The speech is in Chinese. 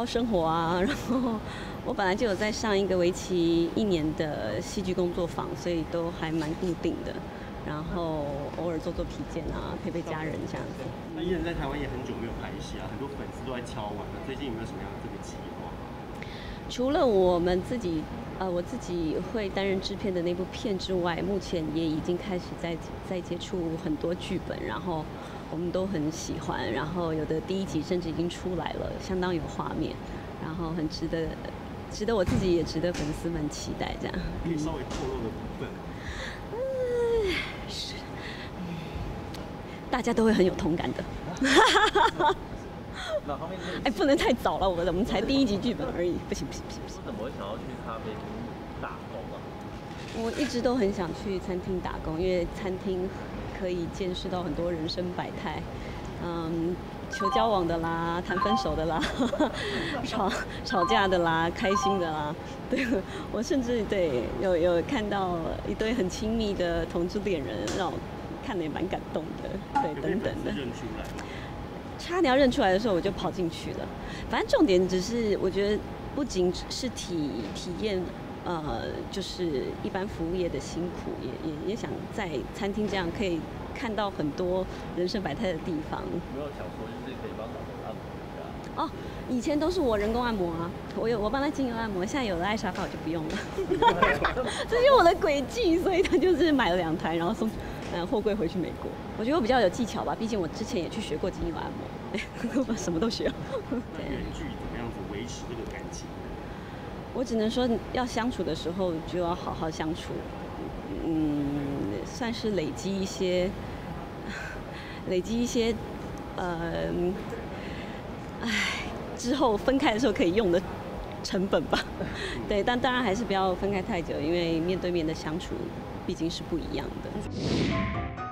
好生活啊。然后我本来就有在上一个为期1年的戏剧工作坊，所以都还蛮固定的。然后偶尔做做皮件啊，陪陪家人这样子。那依然在台湾也很久没有拍戏啊，很多粉丝都在敲碗了。最近有没有什么样的这个计划？除了我们自己，我自己会担任制片的那部片之外，目前也已经开始在接触很多剧本，然后我们都很喜欢，然后有的第1集甚至已经出来了，相当有画面，然后很值得我自己也值得粉丝们期待这样。可以稍微透露的部分。是，大家都会很有同感的。哎，不能太早了，我们才第1集剧本而已，不行。怎么会想要去咖啡厅打工啊？我一直都很想去餐厅打工，因为餐厅可以见识到很多人生百态，求交往的啦，谈分手的啦，吵架的啦，开心的啦。对，我甚至对有看到一对很亲密的同志恋人，让我看得也蛮感动的。对，等等的。差点要认出来的时候，我就跑进去了。反正重点只是，我觉得不仅是体验，就是一般服务业的辛苦，也想在餐厅这样可以看到很多人生百态的地方。没有想说就是可以帮老公按摩一下。哦，以前都是我人工按摩啊，我帮他精油按摩，现在有了爱沙发我就不用了。这是我的诡计，所以他就是买了2台，然后送。货柜回去美国，我觉得我比较有技巧吧，毕竟我之前也去学过精油按摩，我什么都学。那远距怎么样子维持这个感情？我只能说，要相处的时候就要好好相处，算是累积一些，之后分开的时候可以用的成本吧。对，但当然还是不要分开太久，因为面对面的相处。毕竟是不一样的。